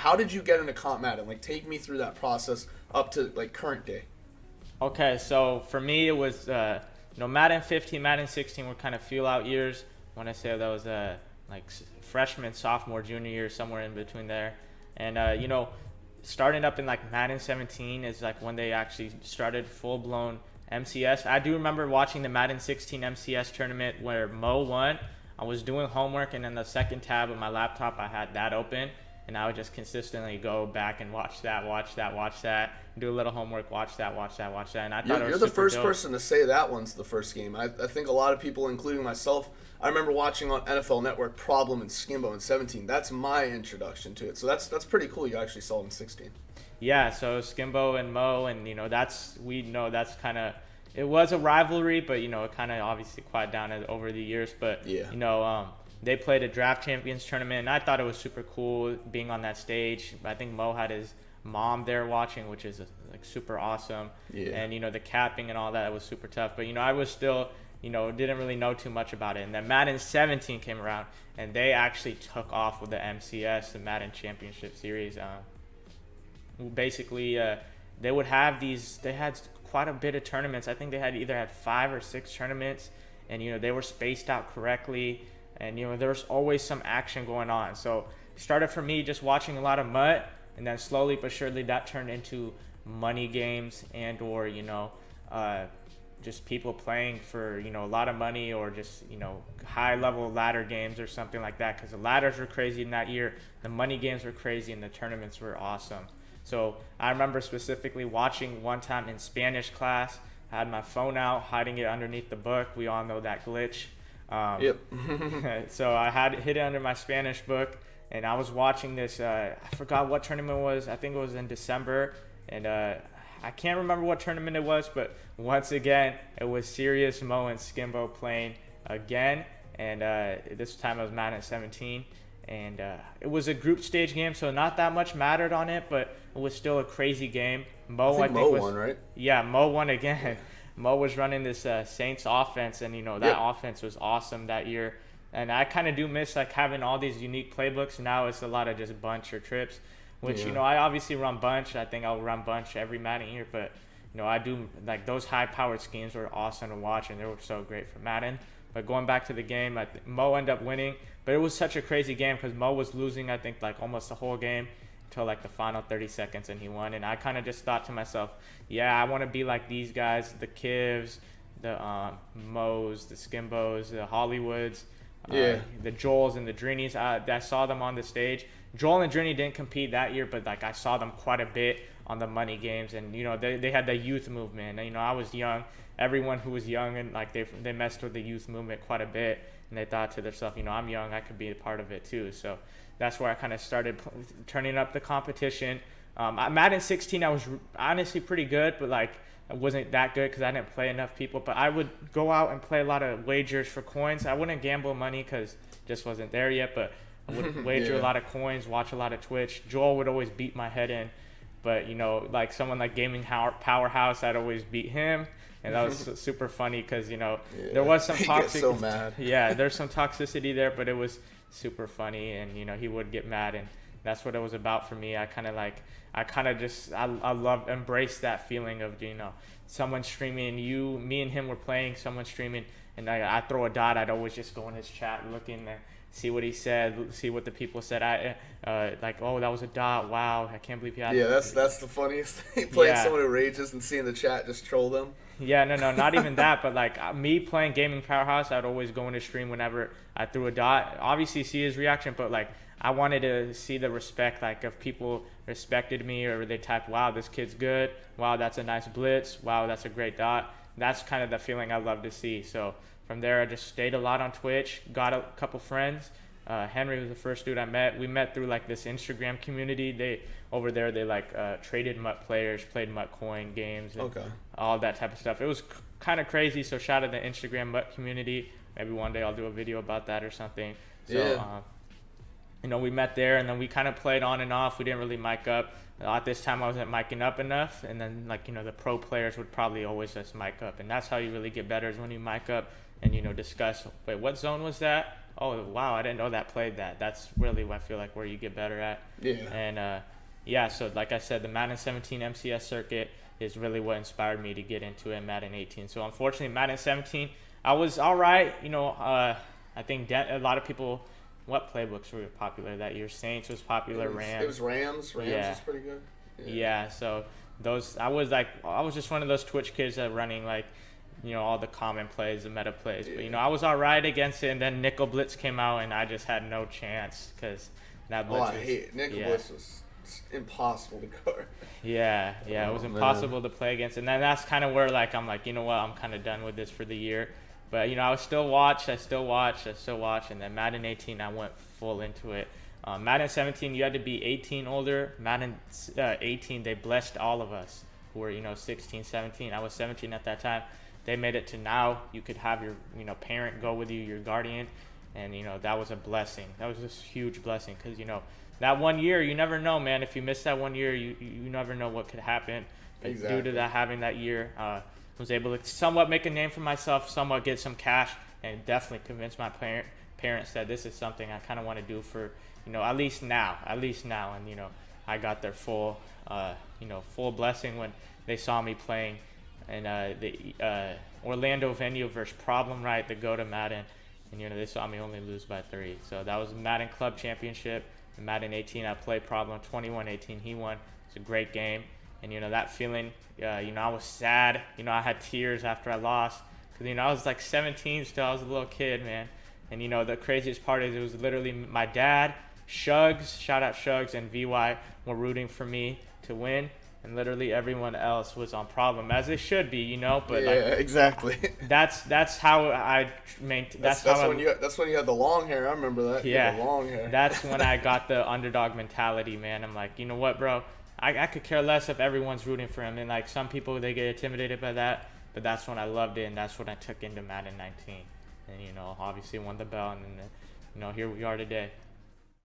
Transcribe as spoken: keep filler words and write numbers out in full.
how did you get into comp Madden? Like, take me through that process up to like current day. Okay, so for me it was uh, you know, Madden fifteen, Madden sixteen were kind of feel out years. When I say that was uh, like freshman, sophomore, junior year, somewhere in between there, and uh, you know, starting up in like Madden seventeen is like when they actually started full blown M C S. I do remember watching the Madden sixteen M C S tournament where Mo won. I was doing homework, and then the second tab of my laptop, I had that open, and I would just consistently go back and watch that, watch that, watch that, do a little homework, watch that, watch that, watch that. And I thought you're, it was you're the first dope. person to say that one's the first game. I, I think a lot of people, including myself, I remember watching on N F L Network Problem and Skimbo in seventeen. That's my introduction to it. So that's that's pretty cool. You actually saw it in sixteen. Yeah. So Skimbo and Mo, and you know, that's we know that's kind of. It was a rivalry, but, you know, it kind of obviously quieted down over the years. But, yeah. you know, um, they played a Draft Champions Tournament, and I thought it was super cool being on that stage. I think Mo had his mom there watching, which is, like, super awesome. Yeah. And, you know, the capping and all that was super tough. But, you know, I was still, you know, didn't really know too much about it. And then Madden seventeen came around, and they actually took off with the M C S, the Madden Championship Series. Um, basically, uh, they would have these – they had – quite a bit of tournaments. I think they had either had five or six tournaments, and you know, they were spaced out correctly, and you know, there's always some action going on. So it started for me just watching a lot of M U T, and then slowly but surely that turned into money games, and or you know, uh, just people playing for you know, a lot of money, or just you know, high level ladder games or something like that, because the ladders were crazy in that year, the money games were crazy, and the tournaments were awesome. So I remember specifically watching one time in Spanish class, I had my phone out, hiding it underneath the book. We all know that glitch. Um, yep. So I had it hid it under my Spanish book, and I was watching this. Uh, I forgot what tournament it was. I think it was in December, and uh, I can't remember what tournament it was, but once again, it was serious Mo and Skimbo playing again, and uh, this time it was Madden seventeen. And uh, it was a group stage game, so not that much mattered on it, but it was still a crazy game. Mo, I think, I think Mo was, won, right? Yeah, Mo won again. Mo was running this uh, Saints offense, and you know that yep. offense was awesome that year. And I kind of do miss like having all these unique playbooks. Now it's a lot of just bunch or trips, which yeah. you know I obviously run bunch. I think I'll run bunch every Madden year, but you know I do like those high-powered schemes were awesome to watch, and they were so great for Madden. But going back to the game, I th Mo ended up winning. But it was such a crazy game because Mo was losing, I think, like almost the whole game until like the final thirty seconds, and he won. And I kind of just thought to myself, yeah, I want to be like these guys, the Kivs, the um, Mo's, the Skimbos, the Hollywoods, yeah. uh, the Joels and the Drinis. I, I saw them on the stage. Joel and Drini didn't compete that year, but like I saw them quite a bit on the money games. And, you know, they, they had the youth movement. And, you know, I was young. Everyone who was young, and like they, they messed with the youth movement quite a bit. And they thought to themselves, you know, I'm young, I could be a part of it too. So that's where I kind of started turning up the competition. Um, Madden sixteen, I was honestly pretty good, but like I wasn't that good because I didn't play enough people. But I would go out and play a lot of wagers for coins. I wouldn't gamble money because just wasn't there yet, but I would wager yeah. a lot of coins, watch a lot of Twitch. Joel would always beat my head in. But, you know, like someone like Gaming Powerhouse, I'd always beat him. And that was super funny because, you know, yeah. there was some toxic. So mad. Yeah, there's some toxicity there, but it was super funny. And, you know, he would get mad. And that's what it was about for me. I kind of like, I kind of just, I, I love, embrace that feeling of, you know, someone streaming, you, me and him were playing, someone streaming. And I, I throw a dot. I'd always just go in his chat, look in there, see what he said, see what the people said. I uh, like, oh, that was a dot. Wow, I can't believe he had. Yeah, that's that's the funniest thing. Playing yeah. someone who rages and seeing the chat just troll them. Yeah, no, no, not even that. But like me playing Gaming Powerhouse, I'd always go into stream whenever I threw a dot. Obviously, see his reaction, but like I wanted to see the respect. Like if people respected me or they typed, "Wow, this kid's good. Wow, that's a nice blitz. Wow, that's a great dot." That's kind of the feeling I love to see. So. From there, I just stayed a lot on Twitch, got a couple friends. Uh, Henry was the first dude I met. We met through like this Instagram community. They over there, they like uh, traded M U T players, played M U T coin games, and okay. all that type of stuff. It was kind of crazy. So shout out to the Instagram M U T community. Maybe one day I'll do a video about that or something. So, yeah. uh, you know, we met there, and then we kind of played on and off. We didn't really mic up. At this time, I wasn't micing up enough. And then like, you know, the pro players would probably always just mic up. And that's how you really get better is when you mic up. And, you know, discuss, wait, what zone was that? oh, wow, I didn't know that played that. That's really what I feel like where you get better at. Yeah. And, uh, yeah, so like I said, the Madden seventeen M C S circuit is really what inspired me to get into it, Madden eighteen. So, unfortunately, Madden seventeen, I was all right. You know, uh, I think de- a lot of people, what playbooks were popular that year? Saints was popular, it was, Rams. It was Rams. Rams yeah. was pretty good. Yeah. yeah, so those, I was like, I was just one of those Twitch kids that running, like, you know, all the common plays, the meta plays. Yeah. But, you know, I was all right against it, and then Nickel Blitz came out, and I just had no chance because that Blitz oh, was... I hate it. Nickel yeah. Blitz was... It's impossible to guard. Yeah, yeah, oh, it was impossible man. to play against, and then that's kind of where like I'm like, you know what, I'm kind of done with this for the year. But you know, I was still watched, I still watched, I still watched, and then Madden eighteen, I went full into it. Uh, Madden seventeen, you had to be eighteen older. Madden eighteen, they blessed all of us who were, you know, sixteen, seventeen. I was seventeen at that time. They made it to now. You could have your, you know, parent go with you, your guardian, and you know that was a blessing. That was a huge blessing because you know. That one year, you never know, man. If you miss that one year, you you never know what could happen. But exactly. Due to that, having that year, I uh, was able to somewhat make a name for myself, somewhat get some cash, and definitely convince my parent, parents that this is something I kind of want to do for, you know, at least now, at least now. And, you know, I got their full, uh, you know, full blessing when they saw me playing in uh, the uh, Orlando venue versus Problem, right, the go to Madden. And, you know, they saw me only lose by three. So that was Madden Club Championship. Madden eighteen, I played Problem twenty-one eighteen. He won. It's a great game, and you know that feeling. Uh, you know I was sad. You know I had tears after I lost because you know I was like seventeen still. I was a little kid, man. And you know the craziest part is it was literally my dad, Shuggs, shout out Shuggs, and Vy were rooting for me to win, and literally everyone else was on Problem as they should be, you know. But yeah, like, exactly. That's that's how I maintain. That's, that's, that's how when I, you. That's when you had the long hair. I remember that. Yeah, the long hair. That's when I got the underdog mentality, man. I'm like, you know what, bro? I, I could care less if everyone's rooting for him, and like some people they get intimidated by that. But that's when I loved it, and that's when I took into Madden nineteen, and you know, obviously won the belt, and then, you know, here we are today.